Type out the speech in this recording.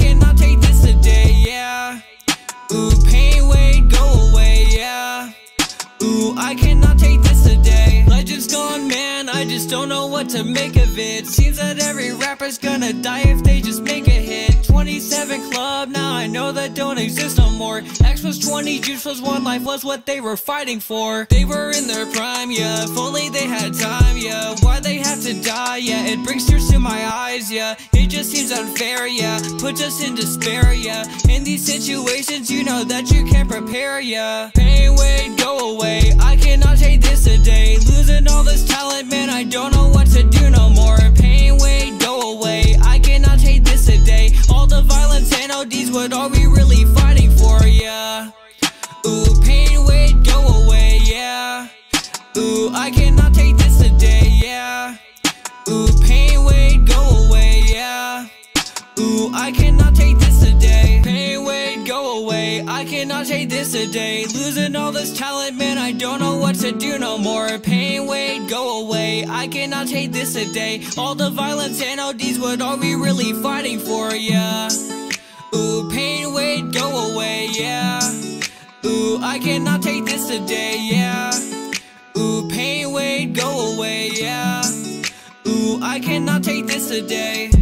cannot take this today, yeah. Ooh, pain, wait, go away, yeah. Ooh, I cannot take this today. Legend's gone, man, I just don't know what to make of it. Seems that every rapper's gonna die if they just make a hit. 27 Club, now I know that don't exist no more. X was 20, Juice was 1, life was what they were fighting for. They were in their prime, yeah, if only they had time, yeah. Why they have to die, yeah, it brings tears to my eyes, yeah. It just seems unfair, yeah, puts us in despair, yeah. In these situations, you know that you can't prepare, yeah. Pain, wait, go away, I cannot take this today. Losing all this talent, man, I don't know what to do no more. Pain, wait, go away, I cannot take this today. All the violence and ODs, what are we really fighting for, yeah. Ooh, pain, wait, go away, yeah. Ooh, I cannot take this today, yeah. Ooh, pain, wait, go away, yeah. Ooh, I cannot take this today. Pain, wait, go away, I cannot take this today. Losing all this talent, man, I don't know what to do no more. Pain, wait, go away, I cannot take this today. All the violence and ODs, what are we really fighting for, yeah. Ooh, pain, wait, go away, yeah. Ooh, I cannot take this today, yeah. Ooh, pain, wait, go away, yeah. Ooh, I cannot take this today.